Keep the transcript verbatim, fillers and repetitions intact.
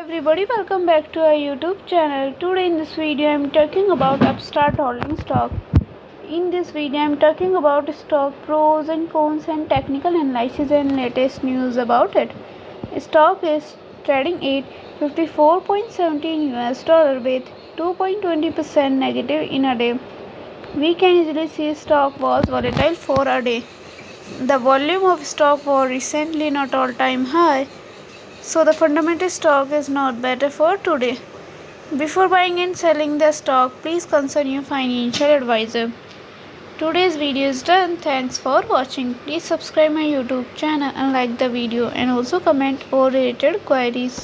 Everybody, welcome back to our YouTube channel. Today in this video I am talking about Upstart Holding stock. In this video I am talking about stock pros and cons and technical analysis and latest news about it. Stock is trading at fifty-four point one seven U S dollar with two point two zero percent negative in a day. We can easily see stock was volatile for a day. The volume of stock was recently not all-time high. So the fundamental stock is not better for today. Before buying and selling the stock, please consult your financial advisor. Today's video is done. Thanks for watching. Please subscribe my YouTube channel and like the video and also comment all related queries.